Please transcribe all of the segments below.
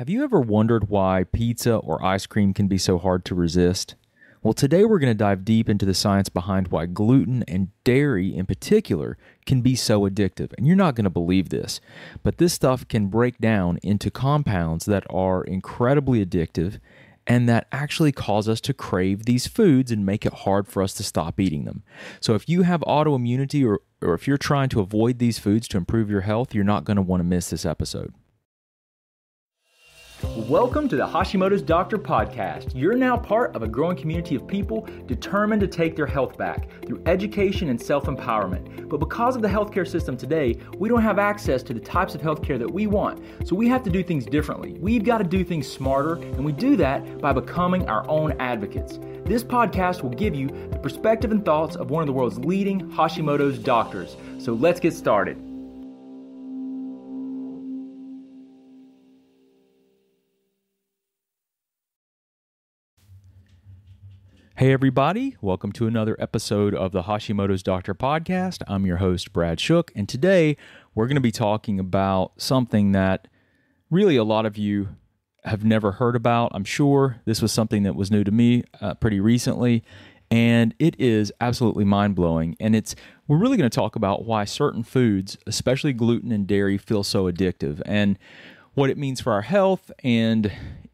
Have you ever wondered why pizza or ice cream can be so hard to resist? Well, today we're going to dive deep into the science behind why gluten and dairy in particular can be so addictive. And you're not going to believe this, but this stuff can break down into compounds that are incredibly addictive and that actually cause us to crave these foods and make it hard for us to stop eating them. So if you have autoimmunity or if you're trying to avoid these foods to improve your health, you're not going to want to miss this episode. Welcome to the Hashimoto's Doctor Podcast. You're now part of a growing community of people determined to take their health back through education and self-empowerment. But because of the healthcare system today, we don't have access to the types of healthcare that we want. So we have to do things differently. We've got to do things smarter, and we do that by becoming our own advocates. This podcast will give you the perspective and thoughts of one of the world's leading Hashimoto's doctors. So let's get started. Hey everybody, welcome to another episode of the Hashimoto's Doctor Podcast. I'm your host, Brad Shook, and today we're going to be talking about something that really a lot of you have never heard about. I'm sure this was something that was new to me pretty recently, and it is absolutely mind-blowing. And we're really going to talk about why certain foods, especially gluten and dairy, feel so addictive and what it means for our health, and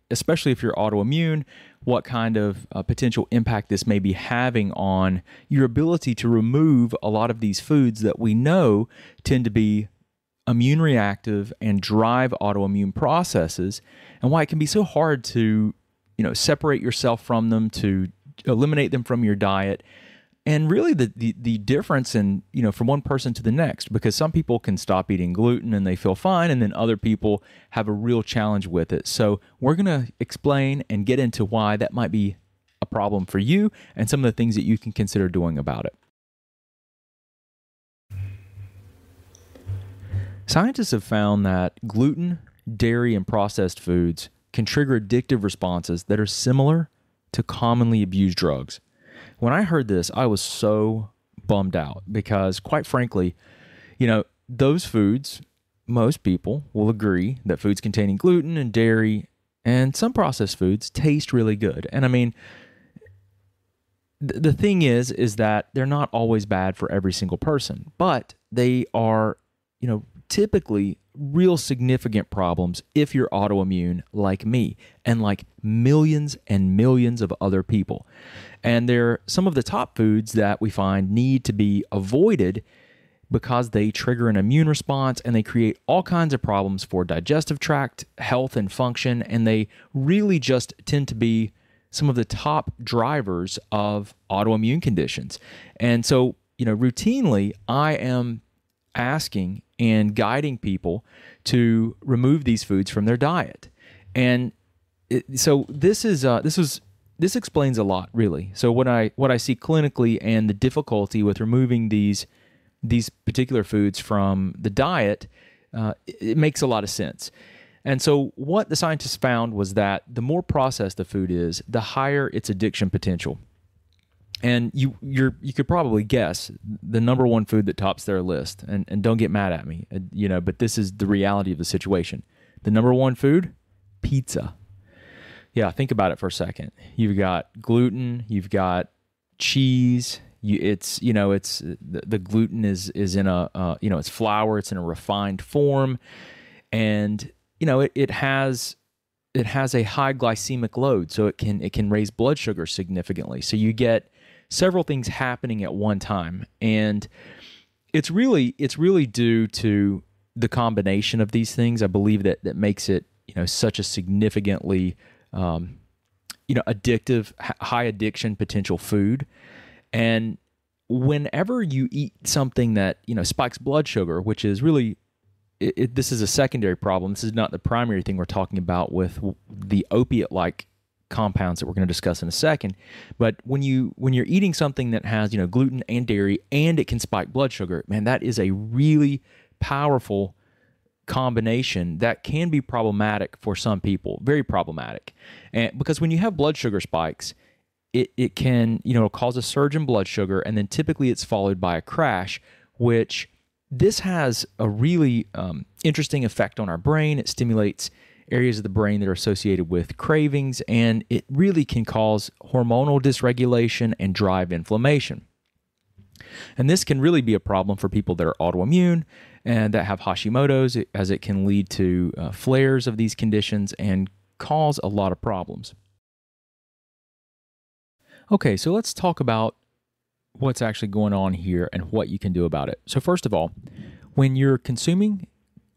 especially if you're autoimmune, what kind of potential impact this may be having on your ability to remove a lot of these foods that we know tend to be immune reactive and drive autoimmune processes, and why it can be so hard to, separate yourself from them, to eliminate them from your diet, and really the difference in, from one person to the next, because some people can stop eating gluten and they feel fine, and then other people have a real challenge with it. So we're going to explain and get into why that might be a problem for you and some of the things that you can consider doing about it. Scientists have found that gluten, dairy, and processed foods can trigger addictive responses that are similar to commonly abused drugs. When I heard this, I was so bummed out because, quite frankly, those foods, most people will agree that foods containing gluten and dairy and some processed foods taste really good. And I mean, the thing is that they're not always bad for every single person, but they are, typically real significant problems if you're autoimmune like me and like millions and millions of other people. And they're some of the top foods that we find need to be avoided because they trigger an immune response and they create all kinds of problems for digestive tract health and function. And they really just tend to be some of the top drivers of autoimmune conditions. And so, routinely I am asking and guiding people to remove these foods from their diet. And so this explains a lot, really. So what I see clinically and the difficulty with removing these particular foods from the diet, it makes a lot of sense. And so what the scientists found was that the more processed the food is, the higher its addiction potential. And you could probably guess the number one food that tops their list. And don't get mad at me, but this is the reality of the situation. The number one food, pizza. Yeah, think about it for a second. You've got gluten, you've got cheese. The gluten is in a it's flour. It's in a refined form, and it has a high glycemic load, so it can raise blood sugar significantly. So you get several things happening at one time, and it's really due to the combination of these things, I believe, that makes it such a significantly addictive, high addiction potential food. And whenever you eat something that spikes blood sugar, which is really this is a secondary problem. This is not the primary thing we're talking about with the opiate-like compounds that we're going to discuss in a second. But when you're eating something that has gluten and dairy, and it can spike blood sugar, man, that is a really powerful combination that can be problematic for some people, very problematic. And because when you have blood sugar spikes, it can cause a surge in blood sugar, and then typically it's followed by a crash, which this has a really interesting effect on our brain. It stimulates areas of the brain that are associated with cravings, and it really can cause hormonal dysregulation and drive inflammation. And this can really be a problem for people that are autoimmune and that have Hashimoto's, as it can lead to flares of these conditions and cause a lot of problems. Okay, so let's talk about what's actually going on here and what you can do about it. So first of all, when you're consuming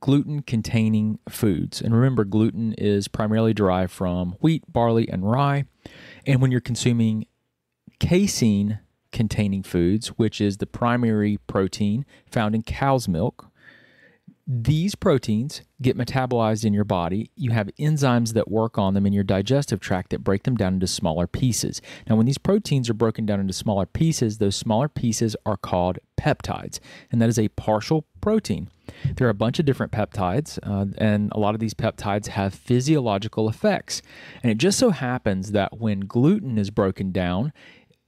gluten-containing foods, and remember gluten is primarily derived from wheat, barley, and rye, and when you're consuming casein-containing foods, which is the primary protein found in cow's milk, these proteins get metabolized in your body. You have enzymes that work on them in your digestive tract that break them down into smaller pieces. Now, when these proteins are broken down into smaller pieces, those smaller pieces are called peptides, and that is a partial protein. There are a bunch of different peptides, and a lot of these peptides have physiological effects. And it just so happens that when gluten is broken down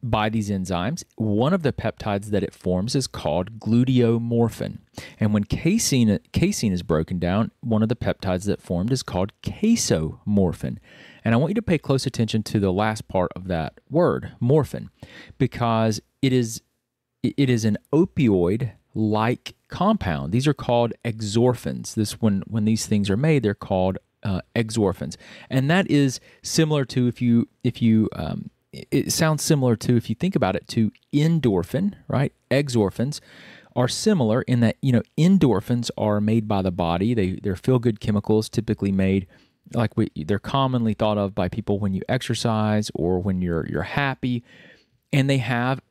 by these enzymes, one of the peptides that it forms is called gluteomorphin. And when casein is broken down, one of the peptides that formed is called casomorphin. And I want you to pay close attention to the last part of that word, morphin, because it is an opioid-like compound. These are called exorphins. When these things are made, they're called exorphins. And that is similar to, it sounds similar to, if you think about it, to endorphin, right? Exorphins are similar in that, you know, endorphins are made by the body. They're feel-good chemicals, typically made, they're commonly thought of by people when you exercise or when you're happy, and they have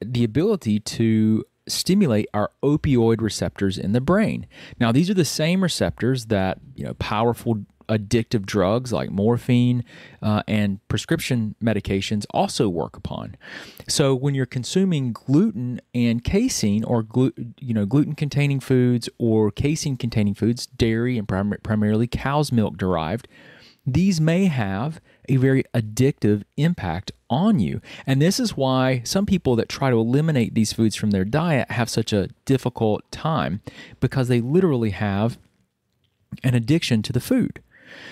the ability to stimulate our opioid receptors in the brain. Now, these are the same receptors that, you know, powerful addictive drugs like morphine and prescription medications also work upon. So when you're consuming gluten and casein, or gluten-containing foods or casein-containing foods, dairy and primarily cow's milk derived, these may have a very addictive impact on you. And this is why some people that try to eliminate these foods from their diet have such a difficult time, because they literally have an addiction to the food.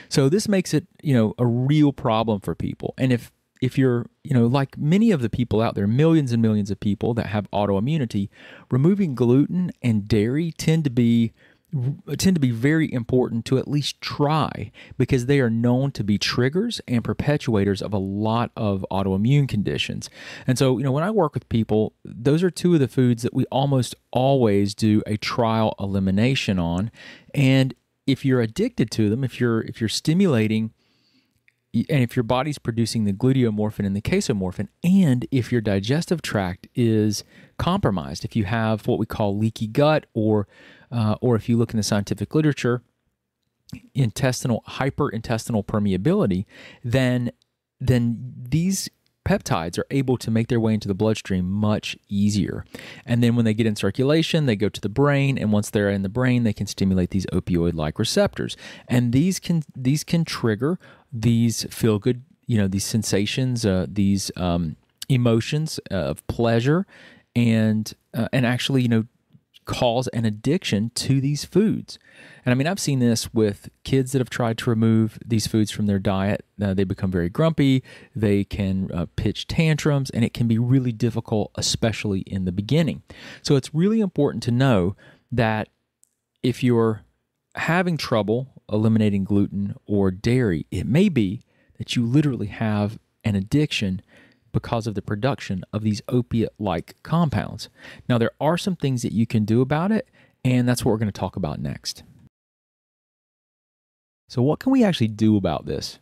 So this makes it, you know, a real problem for people. And if you're, you know, like many of the people out there, millions and millions of people that have autoimmunity, removing gluten and dairy tend to be very important to at least try, because they are known to be triggers and perpetuators of a lot of autoimmune conditions. And so, you know, when I work with people, those are two of the foods that we almost always do a trial elimination on. And if you're addicted to them, if you're stimulating, and if your body's producing the gluteomorphin and the casomorphin, and if your digestive tract is compromised, if you have what we call leaky gut, or if you look in the scientific literature, hyperintestinal permeability, then these peptides are able to make their way into the bloodstream much easier. And then when they get in circulation, they go to the brain, and once they're in the brain, they can stimulate these opioid-like receptors. And these can trigger these feel-good, you know, these sensations, these emotions of pleasure, and actually, you know, cause an addiction to these foods. And I mean, I've seen this with kids that have tried to remove these foods from their diet. They become very grumpy, they can pitch tantrums, and it can be really difficult, especially in the beginning. So it's really important to know that if you're having trouble eliminating gluten or dairy, it may be that you literally have an addiction because of the production of these opiate-like compounds. Now, there are some things that you can do about it, and that's what we're going to talk about next. So what can we actually do about this?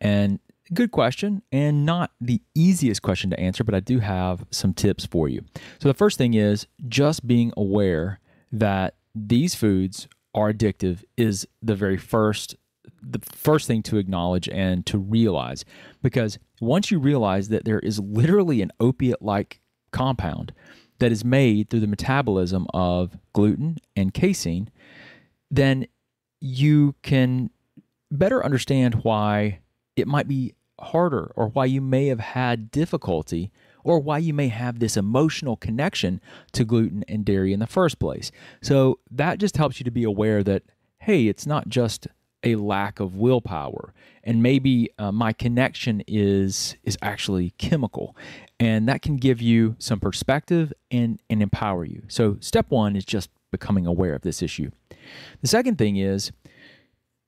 And good question, and not the easiest question to answer, but I do have some tips for you. So the first thing is just being aware that these foods are addictive is the first thing to acknowledge and to realize, because once you realize that there is literally an opiate-like compound that is made through the metabolism of gluten and casein, then you can better understand why it might be harder, or why you may have had difficulty, or why you may have this emotional connection to gluten and dairy in the first place. So that just helps you to be aware that, hey, it's not just a lack of willpower, and maybe my connection is actually chemical, and that can give you some perspective and empower you. So step one is just becoming aware of this issue. The second thing is,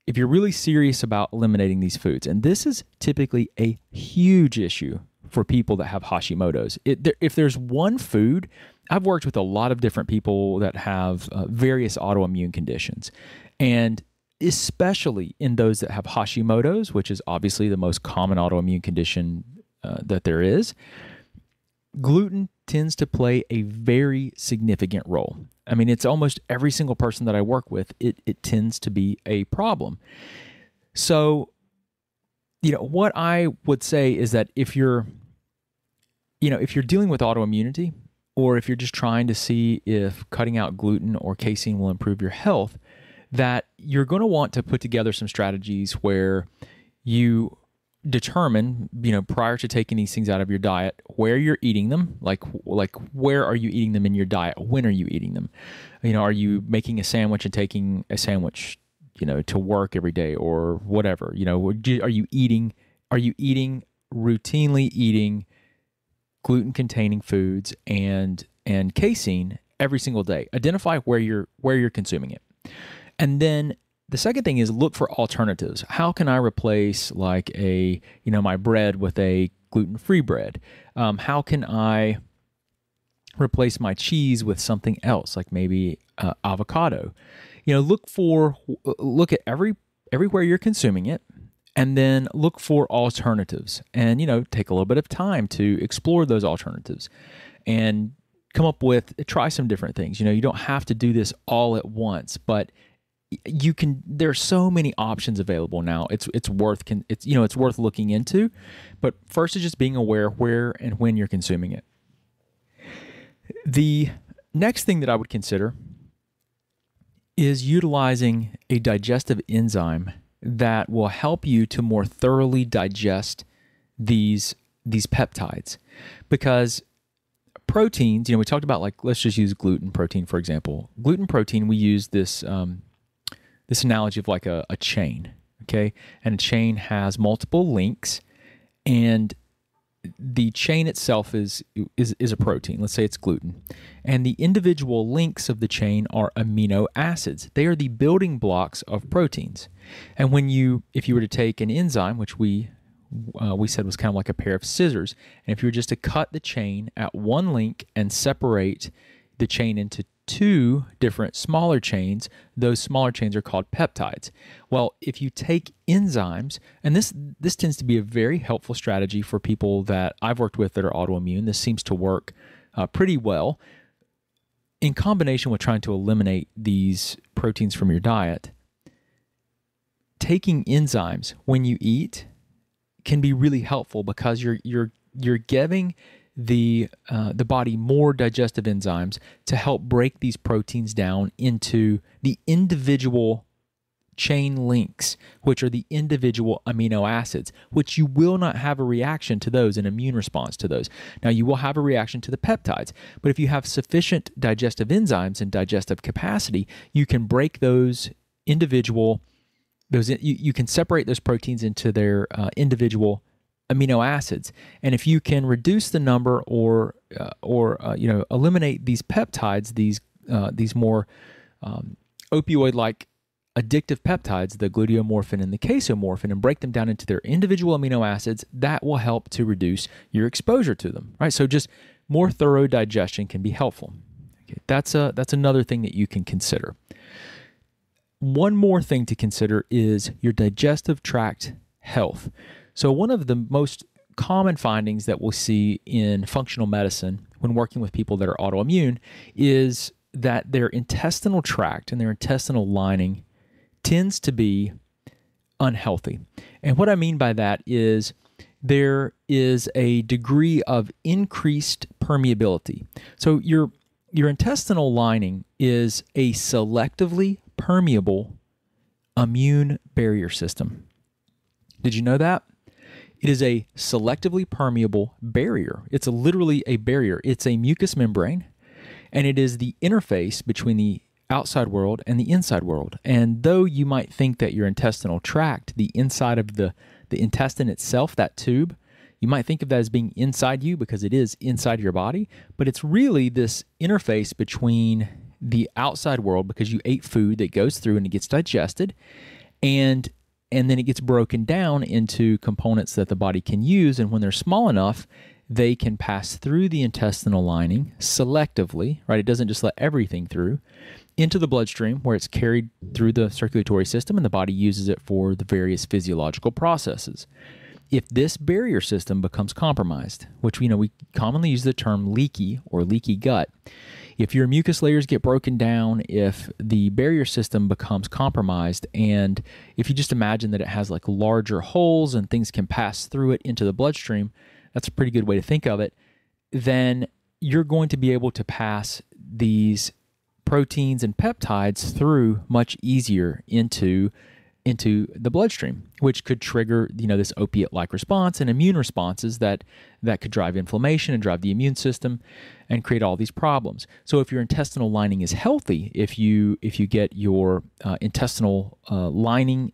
if you're really serious about eliminating these foods, and this is typically a huge issue for people that have Hashimoto's. If there's one food, I've worked with a lot of different people that have various autoimmune conditions, and especially in those that have Hashimoto's, which is obviously the most common autoimmune condition that there is, gluten tends to play a very significant role. I mean, it's almost every single person that I work with, it tends to be a problem. So, you know, what I would say is that if you're dealing with autoimmunity, or if you're just trying to see if cutting out gluten or casein will improve your health, that you're going to want to put together some strategies where you determine, you know, prior to taking these things out of your diet, where you're eating them, like where are you eating them in your diet? When are you eating them? You know, are you making a sandwich and taking a sandwich, you know, to work every day or whatever? You know, are you routinely eating gluten-containing foods and casein every single day? Identify where you're consuming it. And then the second thing is look for alternatives. How can I replace like a, you know, my bread with a gluten-free bread? How can I replace my cheese with something else, like maybe avocado? You know, look at everywhere you're consuming it, and then look for alternatives, and, you know, take a little bit of time to explore those alternatives and come up with, try some different things. You know, you don't have to do this all at once, but you can, there's so many options available now. It's worth looking into, but first is just being aware where and when you're consuming it. The next thing that I would consider is utilizing a digestive enzyme that will help you to more thoroughly digest these peptides, because proteins, you know, we talked about, like, let's just use gluten protein, for example. Gluten protein, we use this analogy of like a chain, okay? And a chain has multiple links, and the chain itself is a protein. Let's say it's gluten. And the individual links of the chain are amino acids. They are the building blocks of proteins. And if you were to take an enzyme, which we said was kind of like a pair of scissors, and if you were just to cut the chain at one link and separate the chain into two different smaller chains, those smaller chains are called peptides. Well, if you take enzymes, and this tends to be a very helpful strategy for people that I've worked with that are autoimmune. This seems to work pretty well in combination with trying to eliminate these proteins from your diet. Taking enzymes when you eat can be really helpful, because you're giving the body more digestive enzymes to help break these proteins down into the individual chain links, which are the individual amino acids, which you will not have a reaction to those, an immune response to those. Now, you will have a reaction to the peptides, but if you have sufficient digestive enzymes and digestive capacity, you can break those individual, you can separate those proteins into their individual amino acids. And if you can reduce the number or eliminate these peptides, these more opioid-like addictive peptides, the gluteomorphin and the casomorphin, and break them down into their individual amino acids, that will help to reduce your exposure to them, right? So just more thorough digestion can be helpful. Okay, that's another thing that you can consider. One more thing to consider is your digestive tract health. So one of the most common findings that we'll see in functional medicine when working with people that are autoimmune is that their intestinal tract and their intestinal lining tends to be unhealthy. And what I mean by that is there is a degree of increased permeability. So your intestinal lining is a selectively permeable immune barrier system. Did you know that? It is a selectively permeable barrier. It's literally a barrier. It's a mucous membrane, and it is the interface between the outside world and the inside world. And though you might think that your intestinal tract, the inside of the intestine itself, that tube, you might think of that as being inside you because it is inside your body, but it's really this interface between the outside world, because you ate food that goes through and it gets digested, and then it gets broken down into components that the body can use. And when they're small enough, they can pass through the intestinal lining selectively, right? It doesn't just let everything through, into the bloodstream where it's carried through the circulatory system and the body uses it for the various physiological processes. If this barrier system becomes compromised, which we commonly use the term leaky or leaky gut, if your mucus layers get broken down, if the barrier system becomes compromised, and if you just imagine that it has like larger holes and things can pass through it into the bloodstream, that's a pretty good way to think of it, then you're going to be able to pass these proteins and peptides through much easier into the bloodstream, which could trigger this opiate-like response and immune responses that could drive inflammation and drive the immune system and create all these problems. So if your intestinal lining is healthy, if you get your intestinal lining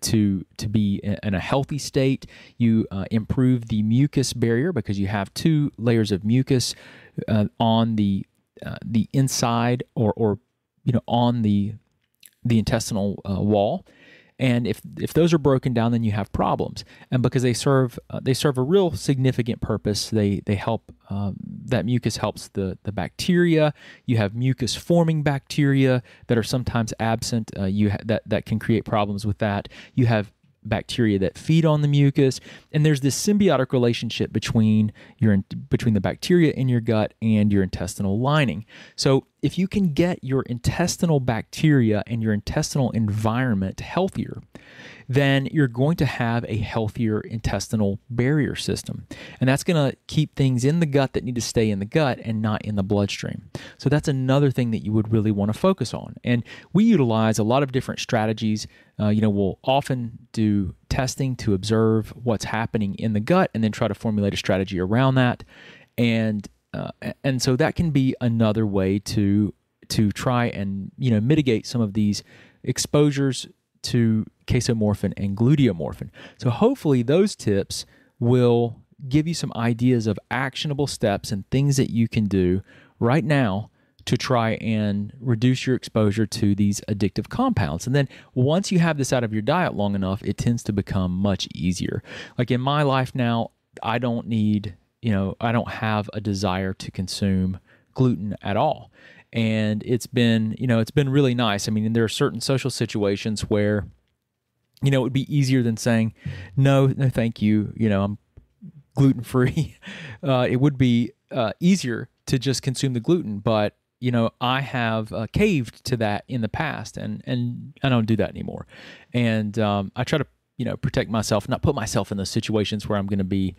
to be in a healthy state, you improve the mucus barrier because you have two layers of mucus on the inside or on the intestinal wall. And if those are broken down, then you have problems. And because they serve a real significant purpose, they help, that mucus helps the bacteria. You have mucus forming bacteria that are sometimes absent. That can create problems with that. You have bacteria that feed on the mucus, and there's this symbiotic relationship between the bacteria in your gut and your intestinal lining. So if you can get your intestinal bacteria and your intestinal environment healthier, then you're going to have a healthier intestinal barrier system, and that's going to keep things in the gut that need to stay in the gut and not in the bloodstream. So that's another thing that you would really want to focus on, and we utilize a lot of different strategies. We'll often do testing to observe what's happening in the gut and then try to formulate a strategy around that. And so that can be another way to try and, mitigate some of these exposures to casomorphin and gluteomorphin. So hopefully those tips will give you some ideas of actionable steps and things that you can do right now to try and reduce your exposure to these addictive compounds. And then once you have this out of your diet long enough, it tends to become much easier. Like in my life now, I don't need, I don't have a desire to consume gluten at all. And it's been, it's been really nice. I mean, there are certain social situations where, it would be easier than saying, no, thank you, I'm gluten-free. It would be easier to just consume the gluten, but I have caved to that in the past, and I don't do that anymore. And I try to protect myself, not put myself in those situations where I'm going to be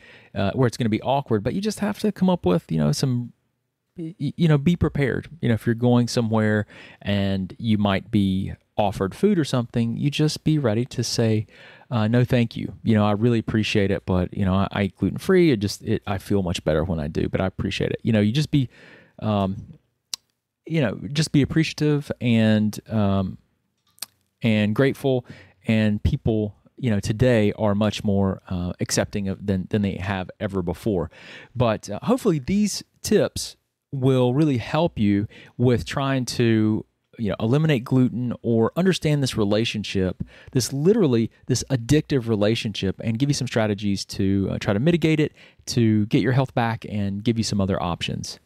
where it's going to be awkward. But you just have to come up with some be prepared. If you're going somewhere and you might be offered food or something, you just be ready to say no, thank you. I really appreciate it, but I eat gluten free. I feel much better when I do, but I appreciate it. You just be just be appreciative and grateful. And people, today are much more accepting of than they have ever before. But hopefully these tips will really help you with trying to eliminate gluten or understand this relationship, this addictive relationship, and give you some strategies to try to mitigate it, to get your health back, and give you some other options.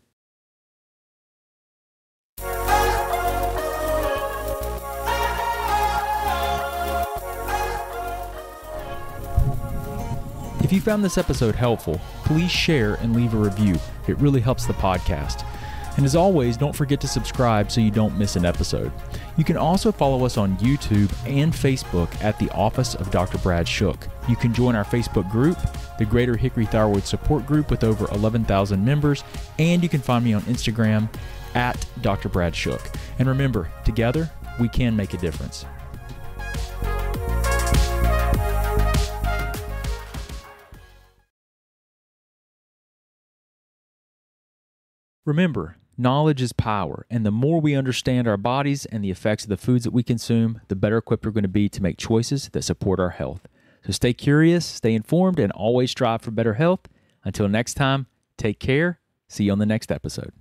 If you found this episode helpful, please share and leave a review. It really helps the podcast. And as always, don't forget to subscribe so you don't miss an episode. You can also follow us on YouTube and Facebook at the Office of Dr. Brad Shook. You can join our Facebook group, the Greater Hickory Thyroid Support Group, with over 11,000 members, and you can find me on Instagram at Dr. Brad Shook. And remember, together, we can make a difference. Remember, Knowledge is power, and the more we understand our bodies and the effects of the foods that we consume, the better equipped we're going to be to make choices that support our health. So stay curious, stay informed, and always strive for better health. Until next time, take care. See you on the next episode.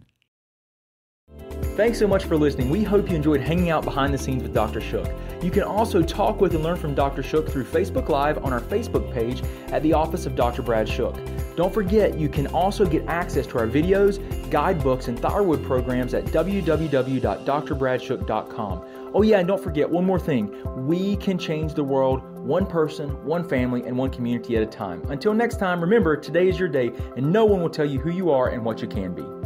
Thanks so much for listening. We hope you enjoyed hanging out behind the scenes with Dr. Shook. You can also talk with and learn from Dr. Shook through Facebook Live on our Facebook page at the Office of Dr. Brad Shook. Don't forget, you can also get access to our videos, guidebooks, and thyroid programs at www.drbradshook.com. Oh yeah, and don't forget one more thing. We can change the world one person, one family, and one community at a time. Until next time, remember, today is your day, and no one will tell you who you are and what you can be.